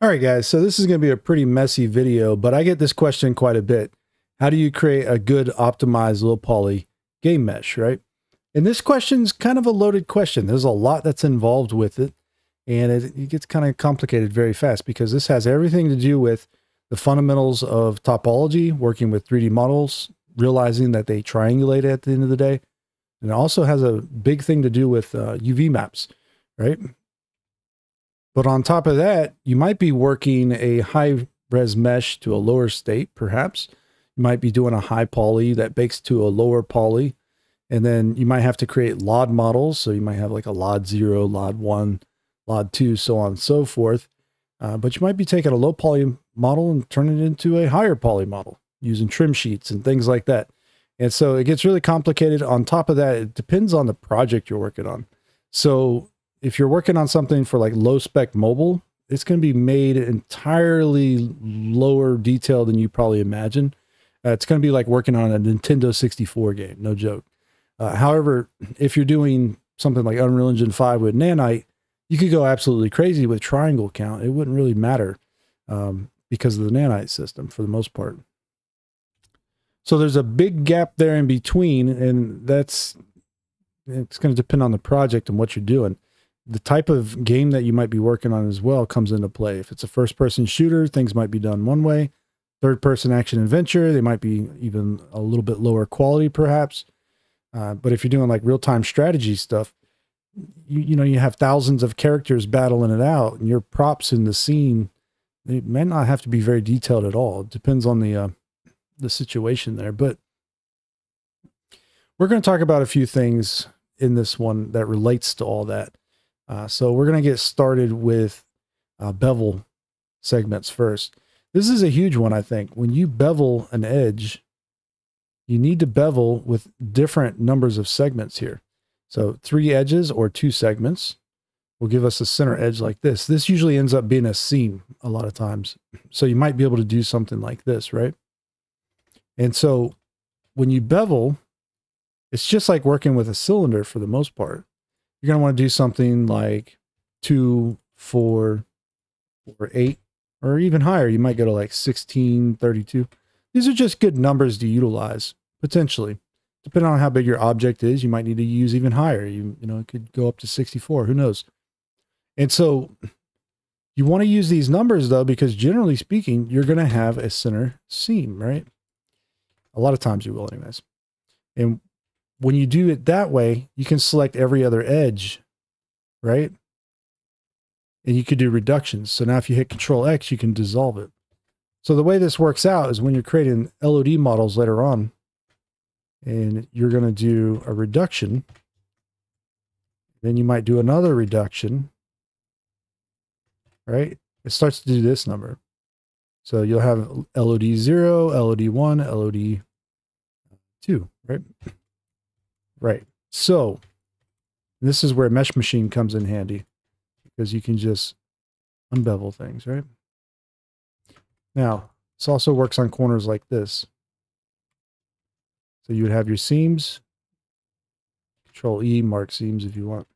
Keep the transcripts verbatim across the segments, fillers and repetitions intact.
All right, guys, so this is going to be a pretty messy video, but I get this question quite a bit. How do you create a good optimized low poly game mesh, right? And this question's kind of a loaded question. There's a lot that's involved with it, and it, it gets kind of complicated very fast because this has everything to do with the fundamentals of topology, working with three D models, realizing that they triangulate at the end of the day. And it also has a big thing to do with uh, U V maps, right? But on top of that, you might be working a high-res mesh to a lower state, perhaps. You might be doing a high poly that bakes to a lower poly. And then you might have to create L O D models. So you might have like a L O D zero, L O D one, L O D two, so on and so forth. Uh, but you might be taking a low poly model and turning it into a higher poly model using trim sheets and things like that. And so it gets really complicated. On top of that, it depends on the project you're working on. So if you're working on something for like low spec mobile, it's going to be made entirely lower detail than you probably imagine. Uh, it's going to be like working on a Nintendo sixty-four game, no joke. Uh, however, if you're doing something like Unreal Engine five with Nanite, you could go absolutely crazy with triangle count. It wouldn't really matter um, because of the Nanite system for the most part. So there's a big gap there in between, and that's it's going to depend on the project and what you're doing. The type of game that you might be working on as well comes into play. If it's a first-person shooter, things might be done one way. Third-person action adventure, they might be even a little bit lower quality perhaps. Uh, but if you're doing like real-time strategy stuff, you, you know, you have thousands of characters battling it out, and your props in the scene, they may not have to be very detailed at all. It depends on the, uh, the situation there. But we're going to talk about a few things in this one that relates to all that. Uh, so we're going to get started with uh, bevel segments first. This is a huge one, I think. When you bevel an edge, you need to bevel with different numbers of segments here. So three edges or two segments will give us a center edge like this. This usually ends up being a seam a lot of times. So you might be able to do something like this, right? And so when you bevel, it's just like working with a cylinder for the most part. You're going to want to do something like two, four, or eight, or even higher. You might go to like sixteen, thirty-two. These are just good numbers to utilize, potentially. Depending on how big your object is, you might need to use even higher. You, you know, it could go up to sixty-four, who knows? And so you want to use these numbers, though, because generally speaking, you're going to have a center seam, right? A lot of times you will anyways. And when you do it that way, you can select every other edge, right? And you could do reductions. So now if you hit Control X, you can dissolve it. So the way this works out is when you're creating L O D models later on, and you're going to do a reduction, then you might do another reduction, right? It starts to do this number. So you'll have L O D zero, L O D one, L O D two, right? Right. So this is where mesh machine comes in handy because you can just unbevel things, right? Now, this also works on corners like this. So you would have your seams. Control E, mark seams if you want.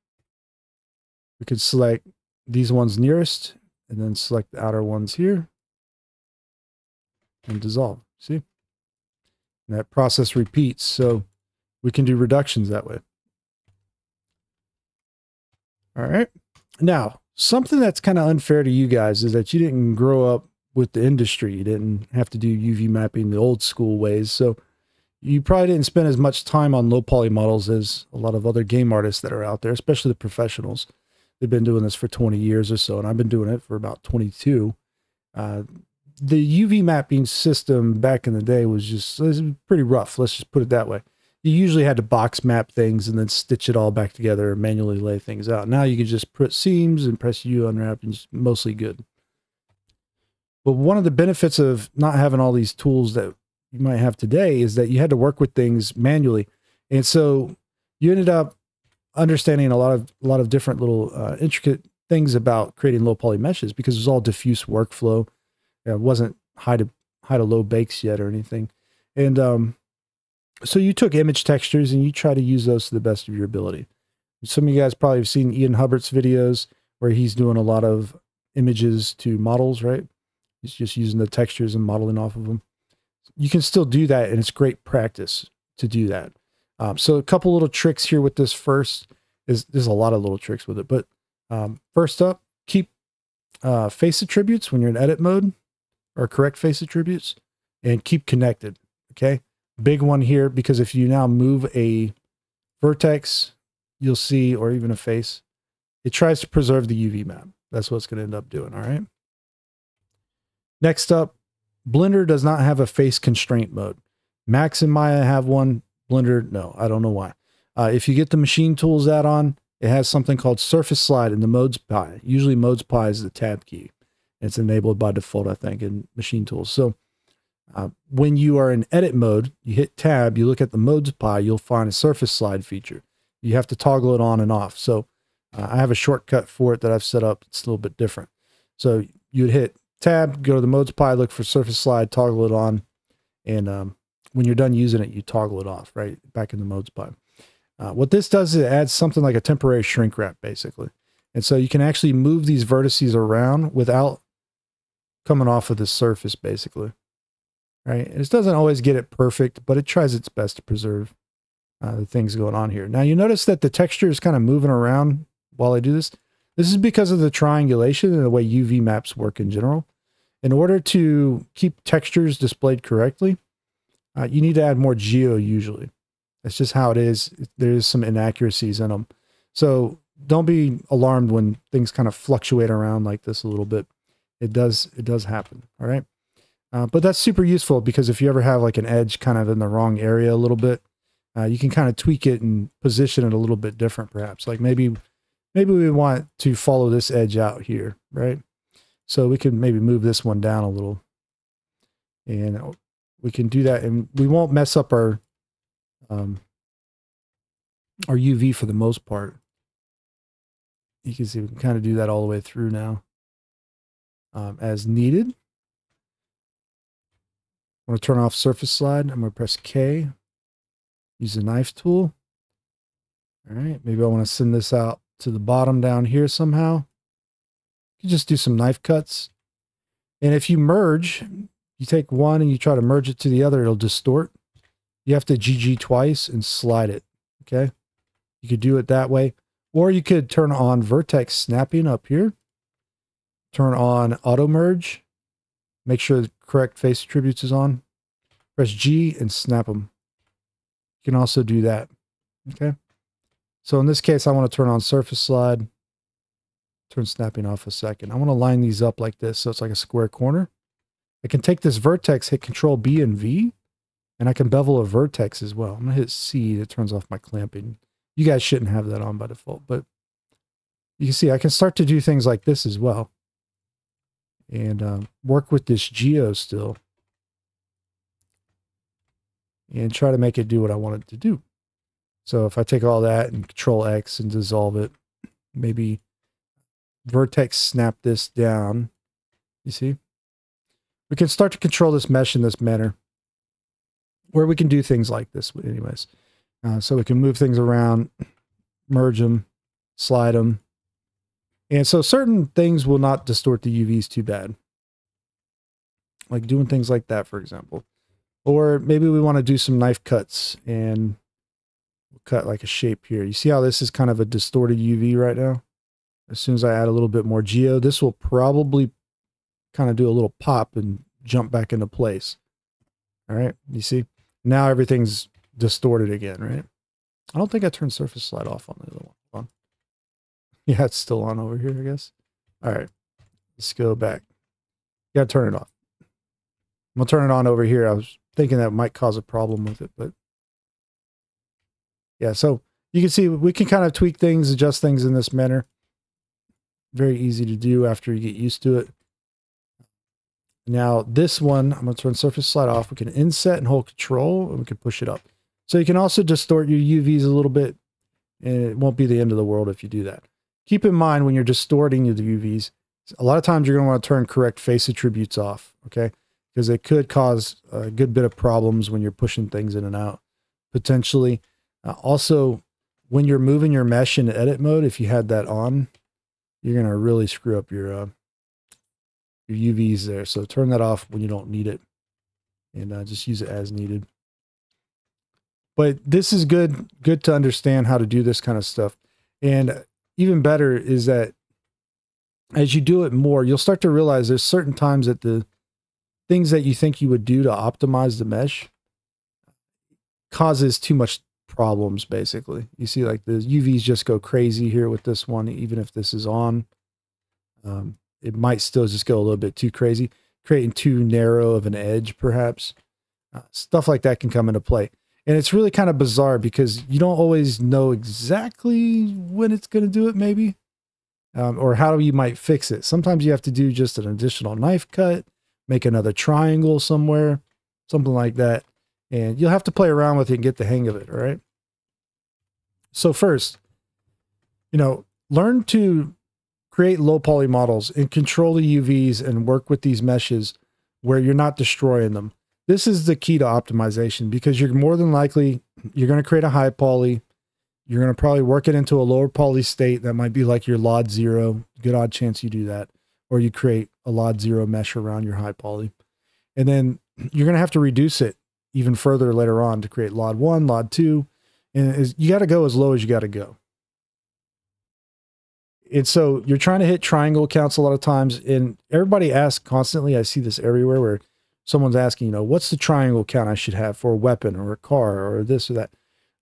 We could select these ones nearest and then select the outer ones here and dissolve. See? And that process repeats. So we can do reductions that way. All right. Now, something that's kind of unfair to you guys is that you didn't grow up with the industry. You didn't have to do U V mapping the old school ways. So you probably didn't spend as much time on low poly models as a lot of other game artists that are out there, especially the professionals. They've been doing this for twenty years or so, and I've been doing it for about twenty-two. Uh, the U V mapping system back in the day was just it was pretty rough. Let's just put it that way. You usually had to box map things and then stitch it all back together and manually lay things out. Now you can just put seams and press U, unwrap, and it's mostly good. But one of the benefits of not having all these tools that you might have today is that you had to work with things manually. And so you ended up understanding a lot of, a lot of different little uh, intricate things about creating low poly meshes because it was all diffuse workflow. It wasn't high to, high to low bakes yet or anything. And, um, So you took image textures and you try to use those to the best of your ability. Some of you guys probably have seen Ian Hubbert's videos where he's doing a lot of images to models, right? It's just using the textures and modeling off of them. You can still do that, and it's great practice to do that. Um, so a couple little tricks here with this first is there's a lot of little tricks with it, but um, first up, keep uh, face attributes when you're in edit mode, or correct face attributes, and keep connected. Okay. Big one here, because if you now move a vertex, you'll see, or even a face, it tries to preserve the U V map. That's what it's going to end up doing. All right. Next up, Blender does not have a face constraint mode. Max and Maya have one. Blender, no, I don't know why. Uh, if you get the Machine Tools add-on, it has something called Surface Slide in the Modes Pie. Usually Modes Pie is the tab key. It's enabled by default, I think, in Machine Tools. So uh, when you are in edit mode, you hit tab, you look at the Modes Pie, you'll find a Surface Slide feature. You have to toggle it on and off. So uh, I have a shortcut for it that I've set up. It's a little bit different. So you'd hit tab, go to the Modes Pie, look for Surface Slide, toggle it on, and um, when you're done using it, you toggle it off, right? Back in the Modes Pie. Uh, what this does is it adds something like a temporary shrink wrap, basically. And so you can actually move these vertices around without coming off of the surface, basically. Right? And it doesn't always get it perfect, but it tries its best to preserve uh, the things going on here. Now, you notice that the texture is kind of moving around while I do this. This is because of the triangulation and the way U V maps work in general. In order to keep textures displayed correctly, Uh, you need to add more geo usually. That's just how it is. There is some inaccuracies in them. So don't be alarmed when things kind of fluctuate around like this a little bit. It does, it does happen, all right? Uh, but that's super useful, because if you ever have like an edge kind of in the wrong area a little bit, uh, you can kind of tweak it and position it a little bit different perhaps. Like maybe, maybe we want to follow this edge out here, right? So we can maybe move this one down a little, and it'll, we can do that, and we won't mess up our um, our U V for the most part. You can see we can kind of do that all the way through now um, as needed. I'm going to turn off surface slide. I'm going to press K, use the knife tool. All right, maybe I want to send this out to the bottom down here somehow. You can just do some knife cuts. And if you merge, you take one and you try to merge it to the other, it'll distort. You have to G G twice and slide it, okay? You could do it that way. Or you could turn on vertex snapping up here. Turn on auto merge. Make sure the correct face attributes is on. Press G and snap them. You can also do that, okay? So in this case, I want to turn on surface slide. Turn snapping off a second. I want to line these up like this so it's like a square corner. I can take this vertex, hit Control B and V, and I can bevel a vertex as well. I'm gonna hit C, that turns off my clamping. You guys shouldn't have that on by default, but you can see I can start to do things like this as well. And um, work with this geo still. And try to make it do what I want it to do. So if I take all that and Control X and dissolve it, maybe vertex snap this down, you see? We can start to control this mesh in this manner, where we can do things like this anyways. Uh, so we can move things around, merge them, slide them. And so certain things will not distort the U Vs too bad. Like doing things like that, for example. Or maybe we want to do some knife cuts and we'll cut like a shape here. You see how this is kind of a distorted U V right now? As soon as I add a little bit more geo, this will probably kind of do a little pop and jump back into place. All right, you see? Now everything's distorted again, right? I don't think I turned surface slide off on the other one. Yeah, it's still on over here, I guess. All right, let's go back. You gotta turn it off. I'm gonna turn it on over here. I was thinking that might cause a problem with it, but yeah, so you can see we can kind of tweak things, adjust things in this manner. Very easy to do after you get used to it. Now this one, I'm going to turn surface slide off. We can inset and hold control, and we can push it up. So you can also distort your U Vs a little bit, and it won't be the end of the world if you do that. Keep in mind when you're distorting the U Vs, a lot of times you're going to want to turn correct face attributes off, okay? Because it could cause a good bit of problems when you're pushing things in and out, potentially. Uh, also, when you're moving your mesh into edit mode, if you had that on, you're going to really screw up your uh, your U Vs there. So turn that off when you don't need it, and uh, just use it as needed. But this is good, good to understand how to do this kind of stuff. And even better is that as you do it more, you'll start to realize there's certain times that the things that you think you would do to optimize the mesh causes too much problems, basically. You see, like, the U Vs just go crazy here with this one. Even if this is on, um, it might still just go a little bit too crazy, creating too narrow of an edge, perhaps. Uh, stuff like that can come into play. And it's really kind of bizarre because you don't always know exactly when it's going to do it, maybe, um, or how you might fix it. Sometimes you have to do just an additional knife cut, make another triangle somewhere, something like that. And you'll have to play around with it and get the hang of it, all right? So first, you know, learn to create low poly models and control the U Vs and work with these meshes where you're not destroying them. This is the key to optimization, because you're more than likely, you're going to create a high poly. You're going to probably work it into a lower poly state. That might be like your LOD zero. Good odd chance you do that. Or you create a LOD zero mesh around your high poly. And then you're going to have to reduce it even further later on to create LOD one, LOD two. And you got to go as low as you got to go. And so you're trying to hit triangle counts a lot of times. And everybody asks constantly, I see this everywhere, where someone's asking, you know, what's the triangle count I should have for a weapon or a car or this or that?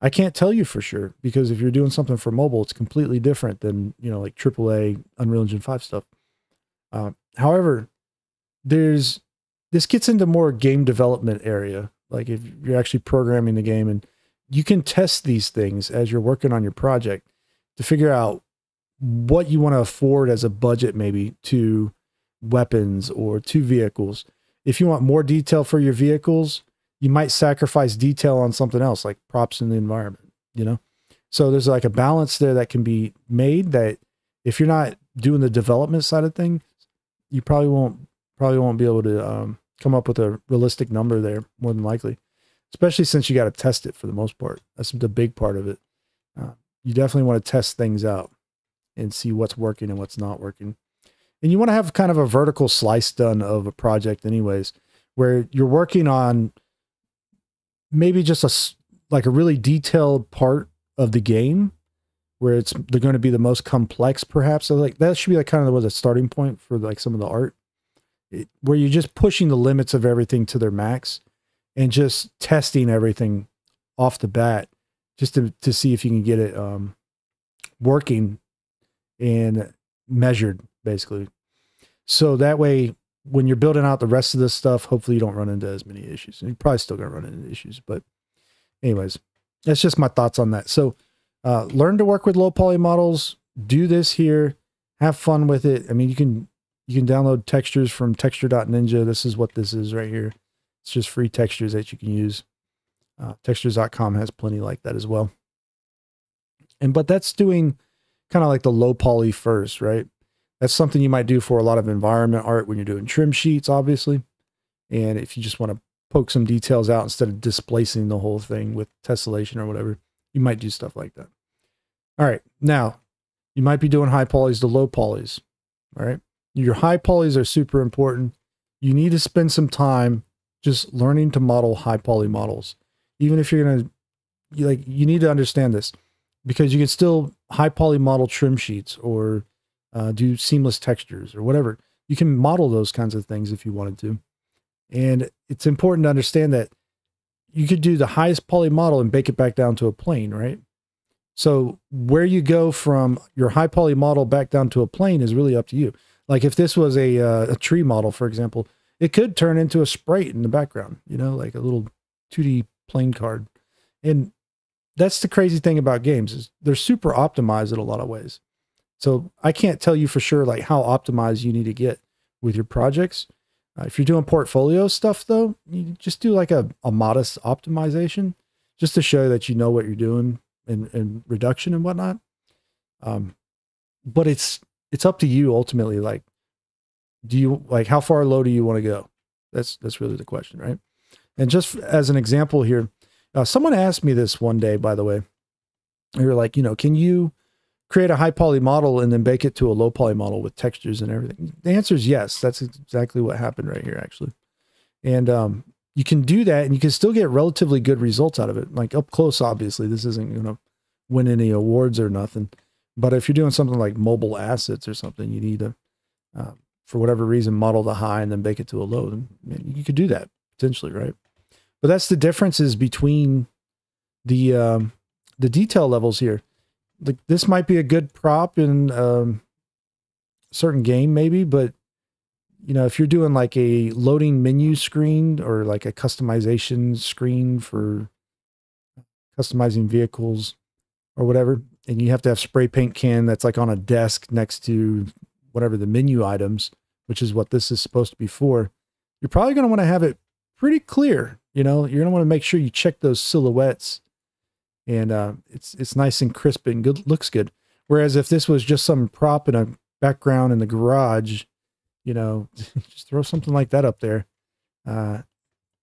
I can't tell you for sure, because if you're doing something for mobile, it's completely different than, you know, like triple A Unreal Engine five stuff. Uh, however, there's, this gets into more game development area. Like if you're actually programming the game, and you can test these things as you're working on your project to figure out what you want to afford as a budget, maybe to weapons or to vehicles. If you want more detail for your vehicles, you might sacrifice detail on something else, like props in the environment, you know? So there's like a balance there that can be made, that if you're not doing the development side of things, you probably won't, probably won't be able to um, come up with a realistic number there, more than likely, especially since you got to test it for the most part. That's the big part of it. Uh, you definitely want to test things out and see what's working and what's not working. And you want to have kind of a vertical slice done of a project anyways, where you're working on maybe just a, like a really detailed part of the game where it's, they're going to be the most complex, perhaps. So like that should be like kind of the starting point for like some of the art, it, where you're just pushing the limits of everything to their max and just testing everything off the bat, just to, to see if you can get it um, working and measured, basically. So that way, when you're building out the rest of this stuff, hopefully you don't run into as many issues. And you're probably still going to run into issues, but anyways, that's just my thoughts on that. So uh, learn to work with low poly models, do this here, have fun with it. I mean, you can, you can download textures from texture dot ninja. This is what this is right here. It's just free textures that you can use. Uh, textures dot com has plenty like that as well. And, but that's doing kind of like the low poly first, right? That's something you might do for a lot of environment art when you're doing trim sheets, obviously. And if you just want to poke some details out instead of displacing the whole thing with tessellation or whatever, you might do stuff like that. All right. Now, you might be doing high polys to low polys. All right. Your high polys are super important. You need to spend some time just learning to model high poly models. Even if you're going to, like, you need to understand this, because you can still high poly model trim sheets or Uh, do seamless textures or whatever. You can model those kinds of things if you wanted to. And it's important to understand that you could do the highest poly model and bake it back down to a plane, right? So where you go from your high poly model back down to a plane is really up to you. Like if this was a, uh, a tree model, for example, it could turn into a sprite in the background, you know, like a little two D plane card. And that's the crazy thing about games, is they're super optimized in a lot of ways. So I can't tell you for sure like how optimized you need to get with your projects. Uh, if you're doing portfolio stuff though, you just do like a, a modest optimization just to show that you know what you're doing, and, and reduction and whatnot. Um, but it's, it's up to you ultimately. Like, do you, like how far low do you want to go? That's, that's really the question, right? And just as an example here, uh, someone asked me this one day, by the way, they were like, you know, can you create a high poly model and then bake it to a low poly model with textures and everything? The answer is yes. That's exactly what happened right here, actually. And um, you can do that and you can still get relatively good results out of it. Like up close, obviously, this isn't going to win any awards or nothing. But if you're doing something like mobile assets or something, you need to, uh, for whatever reason, model the high and then bake it to a low. And, and you could do that potentially, right? But that's the differences between the um, the detail levels here. Like this might be a good prop in um, a certain game maybe, but you know, if you're doing like a loading menu screen or like a customization screen for customizing vehicles or whatever, and you have to have spray paint can that's like on a desk next to whatever the menu items, which is what this is supposed to be for, you're probably going to want to have it pretty clear. You know, you're going to want to make sure you check those silhouettes, and uh, it's it's nice and crisp and good, looks good. Whereas if this was just some prop in a background in the garage, you know, just throw something like that up there. Uh,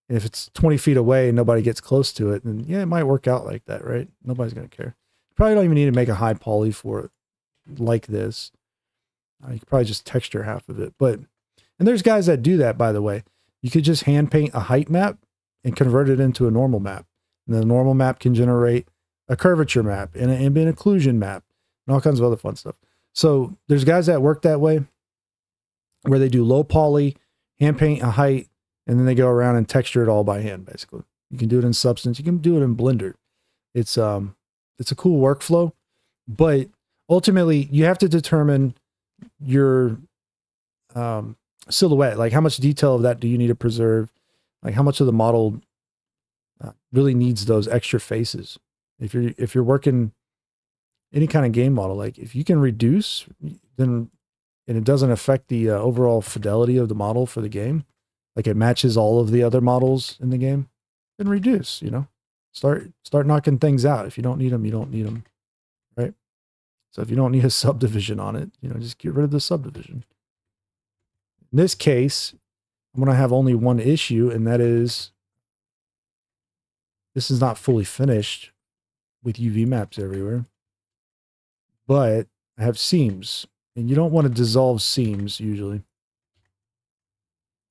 and if it's twenty feet away and nobody gets close to it, then yeah, it might work out like that, right? Nobody's going to care. You probably don't even need to make a high poly for it like this. Uh, you could probably just texture half of it. But, and there's guys that do that, by the way. You could just hand paint a height map and convert it into a normal map. And the normal map can generate a curvature map and an ambient occlusion map and all kinds of other fun stuff. So there's guys that work that way, where they do low poly, hand paint a height, and then they go around and texture it all by hand, basically. You can do it in Substance. You can do it in Blender. It's, um, it's a cool workflow, but ultimately you have to determine your um, silhouette. Like how much detail of that do you need to preserve? Like how much of the model uh, really needs those extra faces? If you're, if you're working any kind of game model, like if you can reduce, then, and it doesn't affect the uh, overall fidelity of the model for the game, like it matches all of the other models in the game, then reduce, you know, start, start knocking things out. If you don't need them, you don't need them. Right? So if you don't need a subdivision on it, you know, just get rid of the subdivision. In this case, I'm going to have only one issue, and that is this is not fully finished with U V maps everywhere, but I have seams, and you don't want to dissolve seams usually.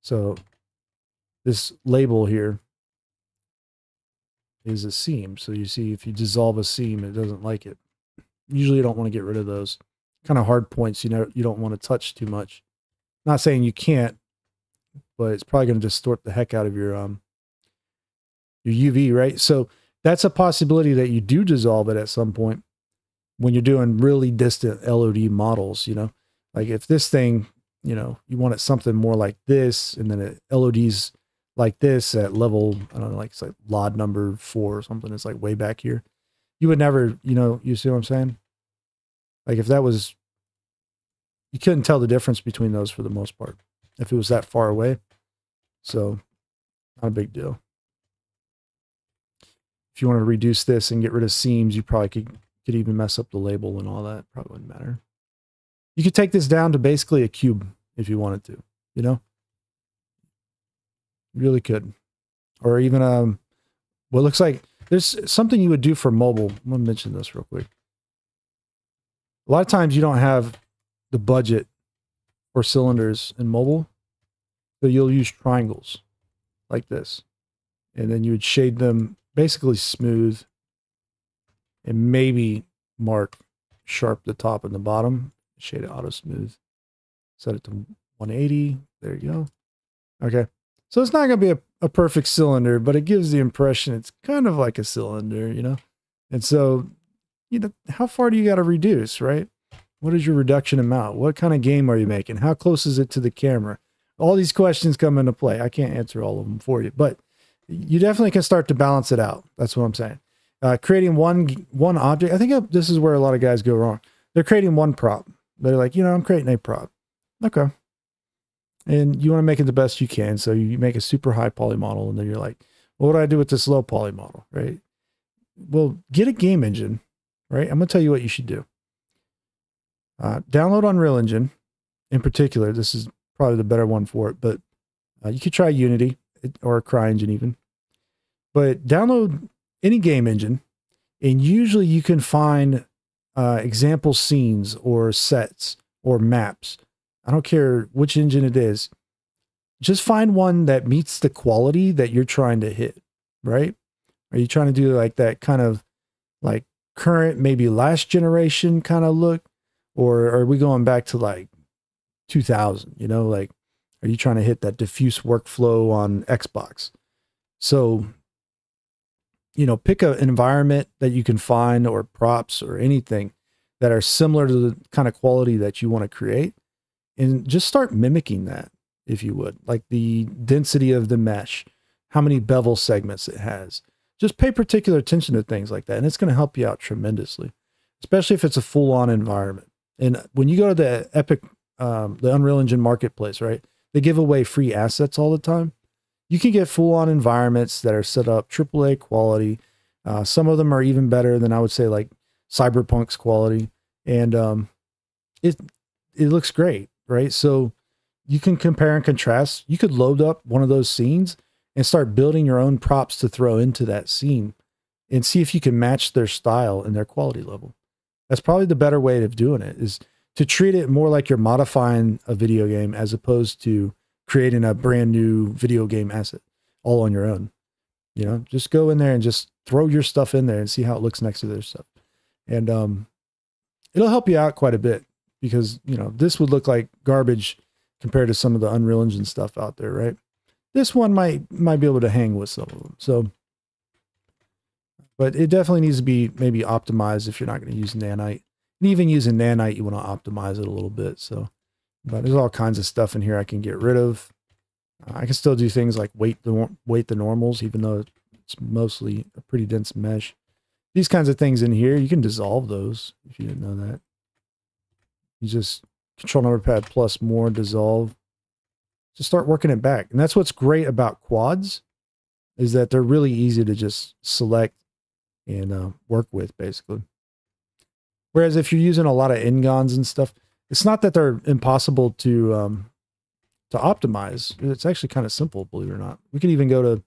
So this label here is a seam. So you see if you dissolve a seam, it doesn't like it. Usually you don't want to get rid of those kind of hard points. You know, you don't want to touch too much. Not saying you can't, but it's probably going to distort the heck out of your, um, your U V, right? So that's a possibility that you do dissolve it at some point when you're doing really distant L O D models, you know, like if this thing, you know, you want it something more like this, and then it L O Ds like this at level, I don't know, like it's like LOD number four or something. It's like way back here. You would never, you know, you see what I'm saying? Like if that was, you couldn't tell the difference between those for the most part, if it was that far away. So not a big deal. If you want to reduce this and get rid of seams, you probably could, could even mess up the label and all that. Probably wouldn't matter. You could take this down to basically a cube if you wanted to, you know, you really could, or even, um, what looks like there's something you would do for mobile. I'm going to mention this real quick. A lot of times you don't have the budget or cylinders in mobile, so you'll use triangles like this, and then you would shade them basically smooth and maybe mark sharp the top and the bottom. Shade it auto smooth, set it to one eighty. There you go. Okay, so it's not gonna be a, a perfect cylinder, but it gives the impression it's kind of like a cylinder, you know. And so, you know, how far do you got to reduce, right? What is your reduction amount? What kind of game are you making? How close is it to the camera? All these questions come into play. I can't answer all of them for you, but you definitely can start to balance it out. That's what I'm saying. Uh, creating one, one object. I think this is where a lot of guys go wrong. They're creating one prop. They're like, you know, I'm creating a prop. Okay. And you want to make it the best you can. So you make a super high poly model, and then you're like, well, what do I do with this low poly model, right? Well, get a game engine, right? I'm going to tell you what you should do. Uh, download Unreal Engine in particular. This is probably the better one for it, but uh, you could try Unity or CryEngine even. But download any game engine, and usually you can find uh, example scenes or sets or maps. I don't care which engine it is. Just find one that meets the quality that you're trying to hit, right? Are you trying to do like that kind of like current, maybe last generation kind of look? Or are we going back to like two thousand, you know, like, are you trying to hit that diffuse workflow on Xbox? So, you know, pick a, an environment that you can find, or props or anything that are similar to the kind of quality that you want to create, and just start mimicking that, if you would. Like the density of the mesh, how many bevel segments it has. Just pay particular attention to things like that, and it's going to help you out tremendously, especially if it's a full-on environment. And when you go to the Epic, um, the Unreal Engine marketplace, right, they give away free assets all the time. You can get full-on environments that are set up triple A quality. Uh, some of them are even better than, I would say, like Cyberpunk's quality, and um, it it looks great, right? So you can compare and contrast. You could load up one of those scenes and start building your own props to throw into that scene and see if you can match their style and their quality level. That's probably the better way of doing it, is to treat it more like you're modifying a video game as opposed to creating a brand new video game asset all on your own. You know, just go in there and just throw your stuff in there and see how it looks next to their stuff. And um, it'll help you out quite a bit, because, you know, this would look like garbage compared to some of the Unreal Engine stuff out there, right? This one might might be able to hang with some of them. So, but it definitely needs to be maybe optimized if you're not going to use Nanite. And even using Nanite, you want to optimize it a little bit. So, but there's all kinds of stuff in here I can get rid of. I can still do things like weight the weight the normals, even though it's mostly a pretty dense mesh. These kinds of things in here, you can dissolve those if you didn't know that. You just Control number pad plus more, dissolve. Just start working it back. And that's what's great about quads, is that they're really easy to just select and uh, work with, basically. Whereas if you're using a lot of N GONs and stuff, it's not that they're impossible to um, to optimize. It's actually kind of simple, believe it or not. We can even go to,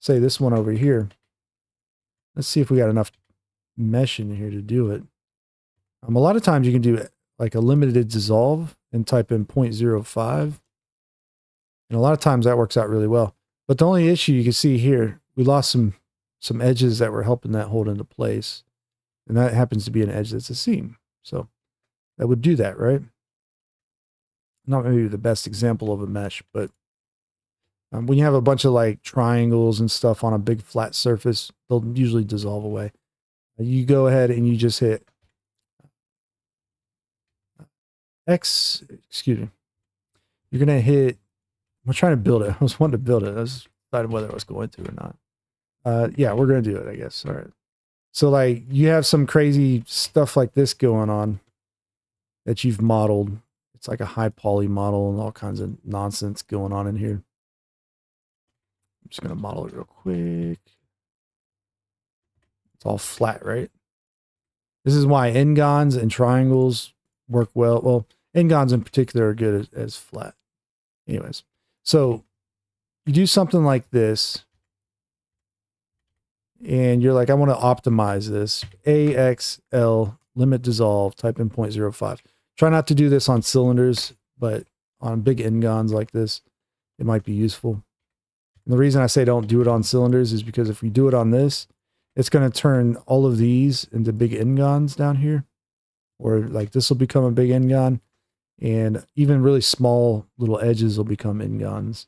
say, this one over here. Let's see if we got enough mesh in here to do it. Um, a lot of times you can do like a limited dissolve and type in zero point zero five. And a lot of times that works out really well. But the only issue you can see here, we lost some, some edges that were helping that hold into place. And that happens to be an edge that's a seam. So that would do that, right? Not maybe the best example of a mesh, but um, when you have a bunch of like triangles and stuff on a big flat surface, they'll usually dissolve away. You go ahead and you just hit X, excuse me. You're going to hit, I'm trying to build it. I was wanting to build it. I was deciding whether I was going to or not. Uh, yeah, we're going to do it, I guess. All right. So like you have some crazy stuff like this going on that you've modeled. It's like a high poly model and all kinds of nonsense going on in here. I'm just going to model it real quick. It's all flat, right? This is why N GONs and triangles work well. Well, N GONs in particular are good as, as flat. Anyways. So you do something like this and you're like, I want to optimize this. A X L limit dissolve, type in zero point zero five. Try not to do this on cylinders, but on big N GONs like this, it might be useful. And the reason I say don't do it on cylinders is because if we do it on this, it's going to turn all of these into big N GONs down here, or like this will become a big N GON. And even really small little edges will become N GONs.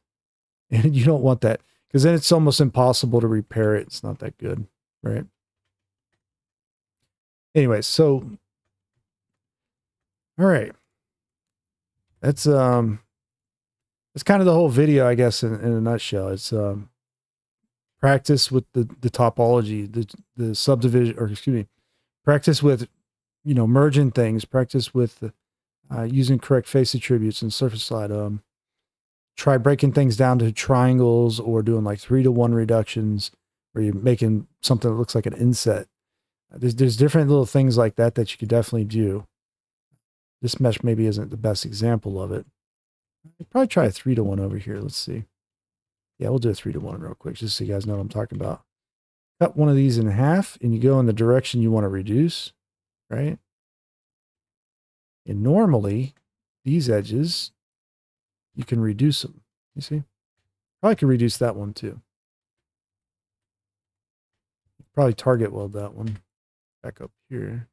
And you don't want that, because then it's almost impossible to repair it. It's not that good, right? Anyway, so, all right. That's, um, that's kind of the whole video, I guess, in, in a nutshell. It's um, practice with the, the topology, the, the subdivision, or excuse me, practice with, you know, merging things, practice with the, Uh, using correct face attributes and surface slide. Um, try breaking things down to triangles, or doing like three to one reductions where you're making something that looks like an inset. There's, there's different little things like that that you could definitely do. This mesh maybe isn't the best example of it. I'd probably try a three to one over here. Let's see. Yeah, we'll do a three to one real quick just so you guys know what I'm talking about. Cut one of these in half and you go in the direction you want to reduce, right? And normally, these edges, you can reduce them. You see? Probably could reduce that one too. Probably target weld that one back up here.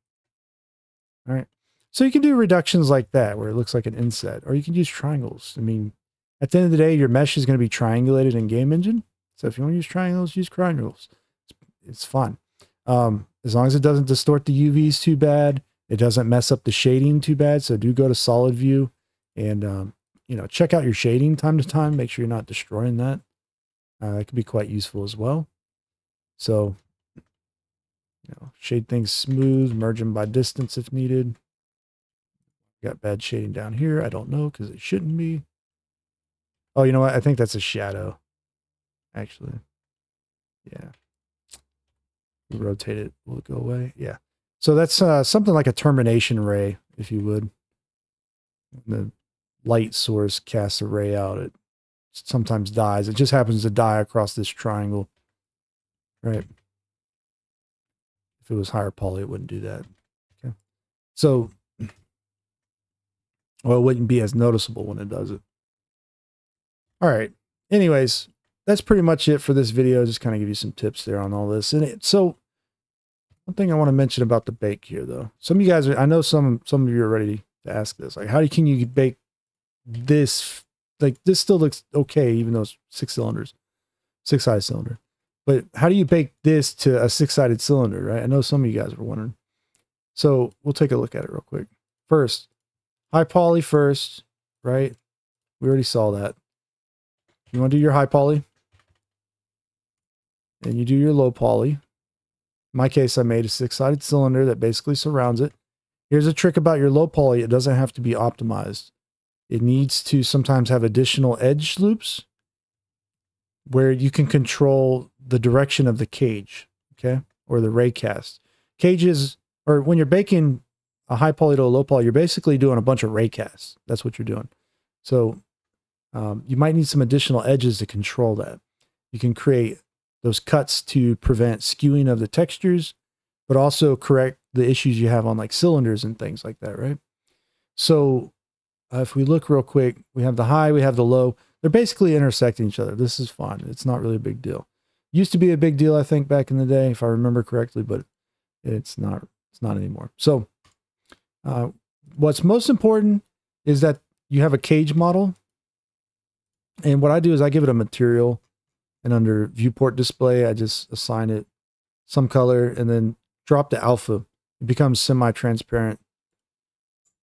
All right. So you can do reductions like that where it looks like an inset, or you can use triangles. I mean, at the end of the day, your mesh is going to be triangulated in Game Engine. So if you want to use triangles, use triangles. It's, it's fun. Um, as long as it doesn't distort the U Vs too bad, it doesn't mess up the shading too bad. So do go to solid view and, um, you know, check out your shading time to time. Make sure you're not destroying that. Uh, that could be quite useful as well. So, you know, shade things smooth, merge them by distance if needed. Got bad shading down here. I don't know because it shouldn't be. Oh, you know what? I think that's a shadow, actually. Yeah. Rotate it. Will it go away? Yeah. So that's uh, something like a termination ray, if you would. The light source casts a ray out. It sometimes dies. It just happens to die across this triangle. Right. If it was higher poly, it wouldn't do that. Okay. So, well, it wouldn't be as noticeable when it does it. All right. Anyways, that's pretty much it for this video. Just kind of give you some tips there on all this. And it, so one thing I want to mention about the bake here, though. Some of you guys, are, I know some some of you are ready to ask this. Like, how can you bake this? Like, this still looks okay, even though it's six cylinders, six-sided cylinder. But how do you bake this to a six-sided cylinder, right? I know some of you guys were wondering. So we'll take a look at it real quick. First, high poly first, right? We already saw that. You want to do your high poly. And you do your low poly. In my case, I made a six-sided cylinder that basically surrounds it. Here's a trick about your low poly. It doesn't have to be optimized. It needs to sometimes have additional edge loops where you can control the direction of the cage, okay? Or the ray cast. Cages, or when you're baking a high poly to a low poly, you're basically doing a bunch of ray casts. That's what you're doing. So um, you might need some additional edges to control that. You can create those cuts to prevent skewing of the textures, but also correct the issues you have on like cylinders and things like that, right? So uh, if we look real quick, we have the high, we have the low. They're basically intersecting each other. This is fun. It's not really a big deal. Used to be a big deal, I think, back in the day, if I remember correctly, but it's not, it's not anymore. So Uh, what's most important is that you have a cage model. And what I do is I give it a material, and under viewport display, I just assign it some color and then drop the alpha. It becomes semi-transparent.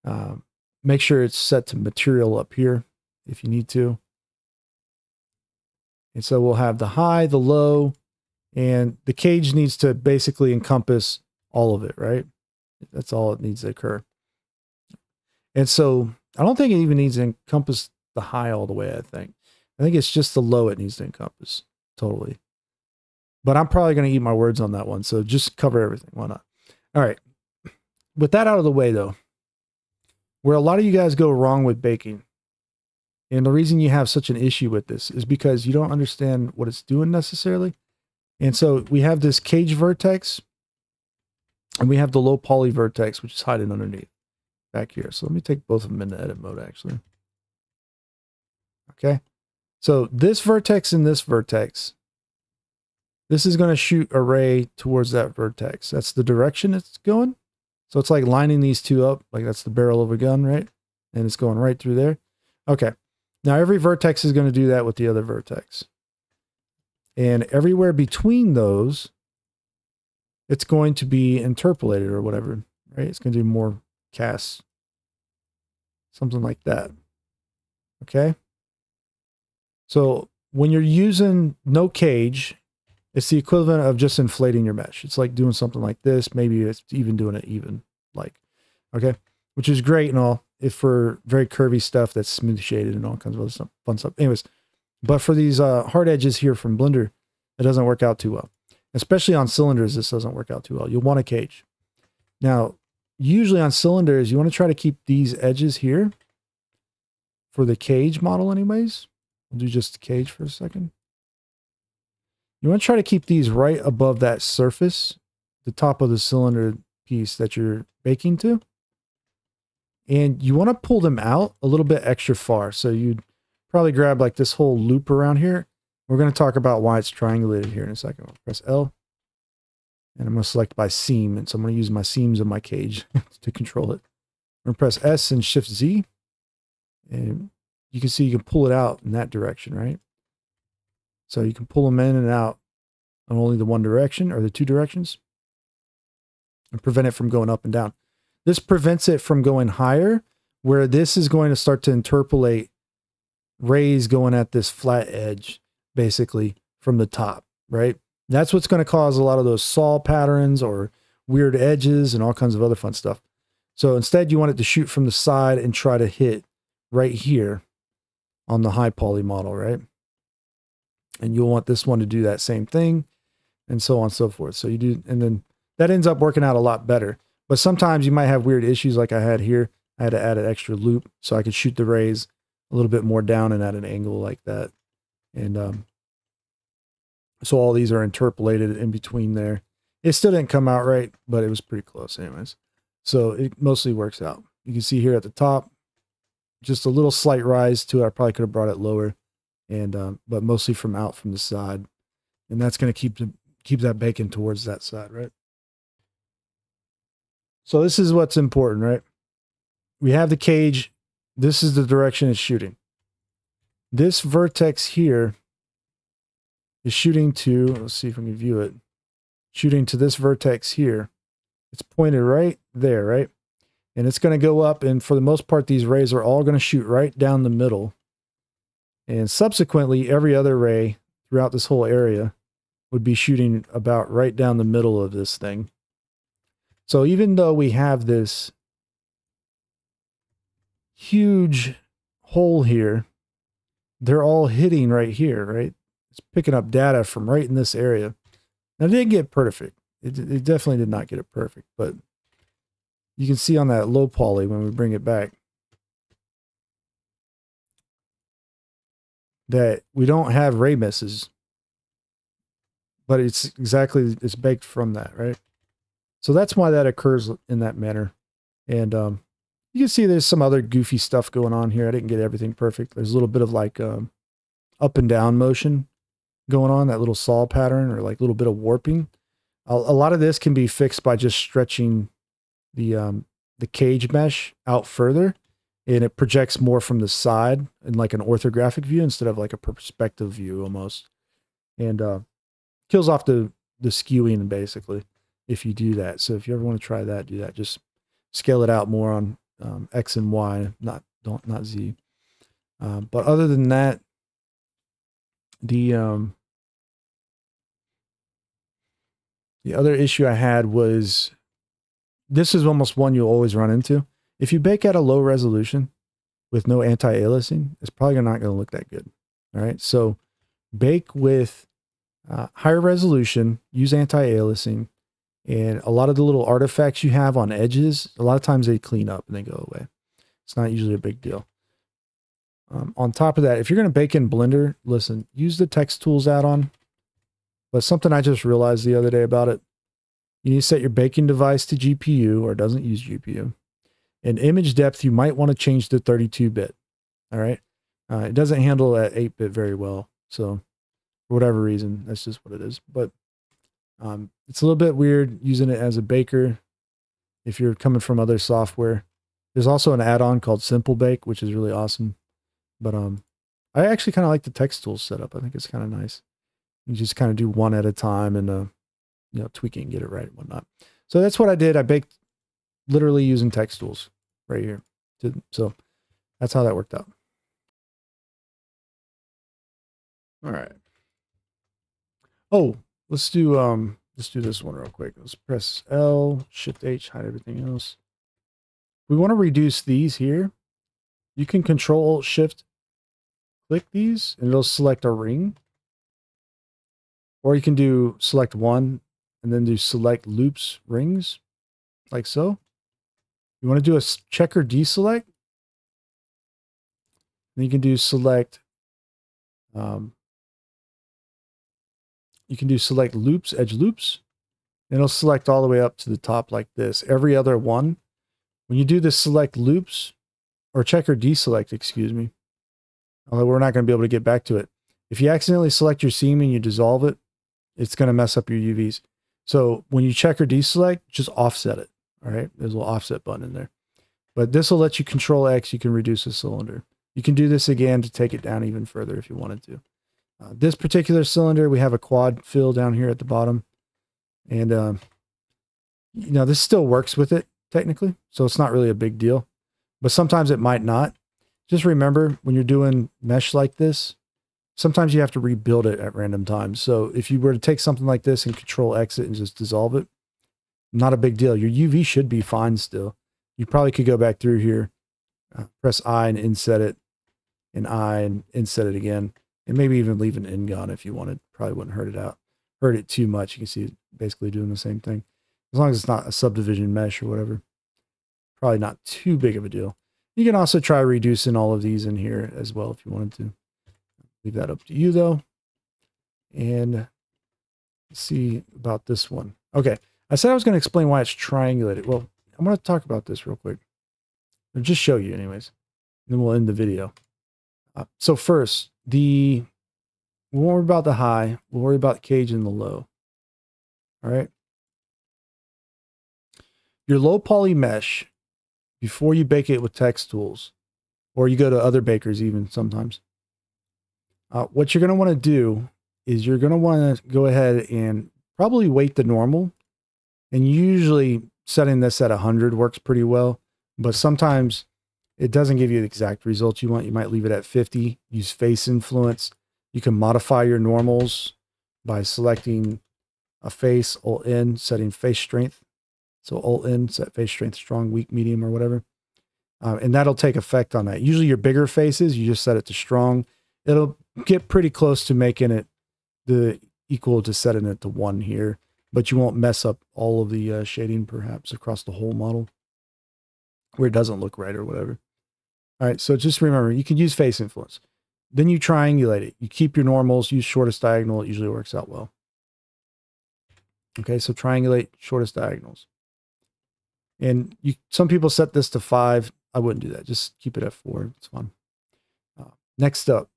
Uh, make sure it's set to material up here if you need to. And so we'll have the high, the low, and the cage needs to basically encompass all of it, right? That's all it needs to occur. And so I don't think it even needs to encompass the high all the way, I think. I think it's just the low it needs to encompass, totally. But I'm probably going to eat my words on that one, so just cover everything. Why not? All right. With that out of the way, though, where a lot of you guys go wrong with baking, and the reason you have such an issue with this is because you don't understand what it's doing necessarily. And so we have this cage vertex, and we have the low poly vertex, which is hiding underneath back here. So let me take both of them into edit mode, actually. Okay. So this vertex and this vertex, this is going to shoot a ray towards that vertex. That's the direction it's going. So it's like lining these two up, like that's the barrel of a gun, right? And it's going right through there. Okay. Now every vertex is going to do that with the other vertex. And everywhere between those, it's going to be interpolated or whatever, right? It's going to do more casts, something like that, okay? So when you're using no cage, it's the equivalent of just inflating your mesh. It's like doing something like this. Maybe it's even doing it even like, okay? Which is great and all, if for very curvy stuff that's smooth shaded and all kinds of other stuff, fun stuff. Anyways, but for these uh, hard edges here from Blender, it doesn't work out too well. Especially on cylinders, this doesn't work out too well. You'll want a cage. Now, usually on cylinders, you want to try to keep these edges here for the cage model anyways. We'll do just the cage for a second. You want to try to keep these right above that surface, the top of the cylinder piece that you're baking to. and you want to pull them out a little bit extra far. So you'd probably grab like this whole loop around here. We're going to talk about why it's triangulated here in a second. I'll press L, and I'm going to select by seam. And so I'm going to use my seams of my cage to control it. I'm going to press S and Shift Z, and you can see you can pull it out in that direction, right? So you can pull them in and out on only the one direction or the two directions, and prevent it from going up and down. This prevents it from going higher, where this is going to start to interpolate rays going at this flat edge, basically, from the top, right? That's what's going to cause a lot of those saw patterns or weird edges and all kinds of other fun stuff. So instead, you want it to shoot from the side and try to hit right here on the high poly model, right? And you'll want this one to do that same thing, and so on and so forth. So you do, and then that ends up working out a lot better. But sometimes you might have weird issues like I had here. I had to add an extra loop so I could shoot the rays a little bit more down and at an angle like that. And um, so all these are interpolated in between there. It still didn't come out right, but it was pretty close anyways. So it mostly works out. You can see here at the top, just a little slight rise to it. I probably could have brought it lower, and um, but mostly from out from the side. And that's going to keep the, keep that baking towards that side, right? So this is what's important, right? We have the cage. This is the direction it's shooting. This vertex here is shooting to, let's see if we can view it, shooting to this vertex here. It's pointed right there, right? And it's going to go up, and for the most part, these rays are all going to shoot right down the middle. And subsequently, every other ray throughout this whole area would be shooting about right down the middle of this thing. So even though we have this huge hole here, they're all hitting right here, right? It's picking up data from right in this area. Now, it didn't get perfect. It, it definitely did not get it perfect, but you can see on that low poly when we bring it back that we don't have ray misses, but it's exactly, it's baked from that, right? So that's why that occurs in that manner. And um, you can see there's some other goofy stuff going on here. I didn't get everything perfect. There's a little bit of like um, up and down motion going on, that little saw pattern or like a little bit of warping. A, a lot of this can be fixed by just stretching the, um, the cage mesh out further, and it projects more from the side in like an orthographic view instead of like a perspective view almost. And uh, kills off the, the skewing basically, if you do that. So if you ever want to try that, do that. Just scale it out more on um, X and Y, not don't not Z. Um, but other than that, the um, the other issue I had was, this is almost one you'll always run into. If you bake at a low resolution with no anti-aliasing, it's probably not going to look that good. All right, so bake with uh, higher resolution, use anti-aliasing. And a lot of the little artifacts you have on edges, a lot of times they clean up and they go away. It's not usually a big deal. Um, on top of that, if you're going to bake in Blender, listen, use the Text Tools add-on. But something I just realized the other day about it, you need to set your baking device to G P U, or it doesn't use G P U. And image depth, you might want to change to thirty-two bit. All right. Uh, it doesn't handle that eight bit very well. So for whatever reason, that's just what it is. But Um, it's a little bit weird using it as a baker if you're coming from other software. There's also an add-on called Simple Bake, which is really awesome. But um, I actually kind of like the Text Tools setup. I think it's kind of nice. You just kind of do one at a time and uh, you know, tweak it and get it right and whatnot. So that's what I did. I baked literally using Text Tools right here. So that's how that worked out. All right. Oh. Let's do um let's do this one real quick. Let's press L, Shift H, hide everything else. We want to reduce these here. You can Control Shift click these and it'll select a ring. Or you can do select one and then do select loops rings, like so. You want to do a checker deselect. And you can do select um You can do select loops, edge loops, and it'll select all the way up to the top like this. Every other one When you do the select loops, or check or deselect, excuse me, although we're not going to be able to get back to it. If you accidentally select your seam and you dissolve it, it's going to mess up your U Vs. So when you check or deselect, just offset it. All right, there's a little offset button in there. But this will let you control X, you can reduce the cylinder. You can do this again to take it down even further if you wanted to. Uh, this particular cylinder, we have a quad fill down here at the bottom. And, um, you know, this still works with it technically, so it's not really a big deal. But sometimes it might not. Just remember, when you're doing mesh like this, sometimes you have to rebuild it at random times. So if you were to take something like this and control exit and just dissolve it, not a big deal. Your U V should be fine still. You probably could go back through here, uh, press I and inset it, and I and inset it again, and maybe even leave an end gone if you wanted. Probably wouldn't hurt it out, hurt it too much. You can see it basically doing the same thing. As long as it's not a subdivision mesh or whatever, probably not too big of a deal. You can also try reducing all of these in here as well if you wanted to. Leave that up to you though. And let's see about this one. Okay, I said I was going to explain why it's triangulated. Well, I'm going to talk about this real quick. I'll just show you anyways, and then we'll end the video. Uh, so first, the we'll worry about the high, we'll worry about the cage and the low. All right. Your low poly mesh, before you bake it with text tools, or you go to other bakers even sometimes, uh, what you're going to want to do is you're going to want to go ahead and probably weight the normal. And usually setting this at one hundred works pretty well, but sometimes it doesn't give you the exact results you want. You might leave it at fifty, use face influence. You can modify your normals by selecting a face, Alt N, setting face strength. So Alt N, set face strength, strong, weak, medium, or whatever. Um, and that'll take effect on that. Usually your bigger faces, you just set it to strong. It'll get pretty close to making it the equal to setting it to one here, but you won't mess up all of the uh, shading perhaps across the whole model where it doesn't look right or whatever. All right, so just remember, you can use face influence. Then you triangulate it. You keep your normals, use shortest diagonal. It usually works out well. Okay, so triangulate shortest diagonals. And you, some people set this to five. I wouldn't do that. Just keep it at four. It's fun. Uh, next up,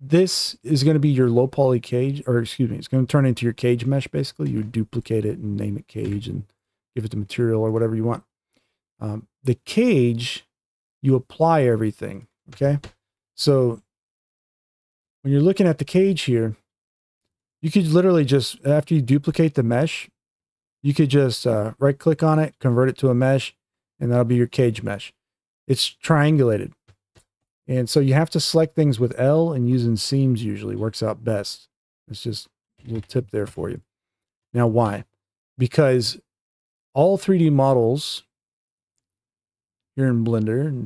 this is going to be your low poly cage, or excuse me, it's going to turn into your cage mesh. Basically, you duplicate it and name it cage and give it the material or whatever you want. Um, the cage, you apply everything. Okay. So when you're looking at the cage here, you could literally just, after you duplicate the mesh, you could just uh, right click on it, convert it to a mesh, and that'll be your cage mesh. It's triangulated. And so you have to select things with L, and using seams usually works out best. It's just a little tip there for you. Now why? Because all three D models here in Blender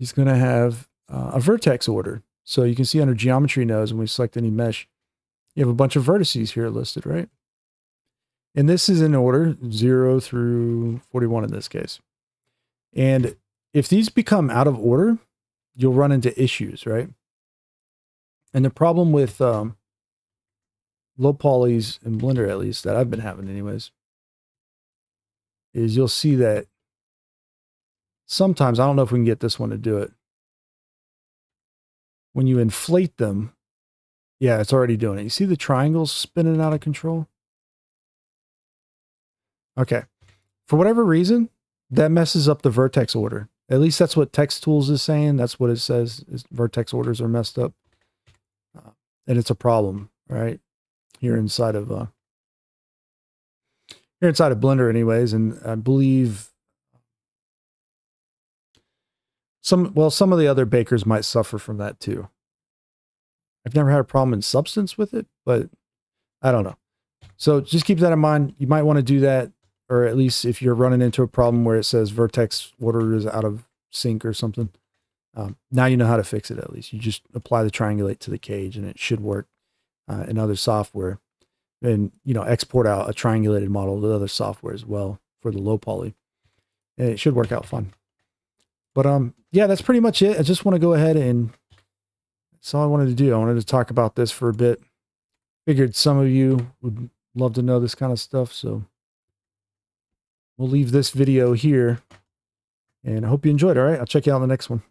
is going to have uh, a vertex order. So you can see under geometry nodes, when we select any mesh, you have a bunch of vertices here listed, right? And this is in order zero through forty-one in this case. And if these become out of order, you'll run into issues, right? And the problem with um, low polys in Blender, at least that I've been having anyways, is you'll see that sometimes, I don't know if we can get this one to do it. When you inflate them, yeah, it's already doing it. You see the triangles spinning out of control? Okay, for whatever reason, that messes up the vertex order. At least that's what Text Tools is saying. That's what it says, is vertex orders are messed up. Uh, and it's a problem, right? Here inside of uh, here inside of Blender anyways, and I believe some, well, some of the other bakers might suffer from that too. I've never had a problem in Substance with it, but I don't know. So just keep that in mind. You might want to do that. Or at least if you're running into a problem where it says vertex order is out of sync or something, um, now you know how to fix it at least. You just apply the triangulate to the cage and it should work uh, in other software. And, you know, export out a triangulated model to other software as well for the low poly. And it should work out fun. But um, yeah, that's pretty much it. I just want to go ahead and that's all I wanted to do. I wanted to talk about this for a bit. Figured some of you would love to know this kind of stuff, so we'll leave this video here, and I hope you enjoyed. All right, I'll check you out in the next one.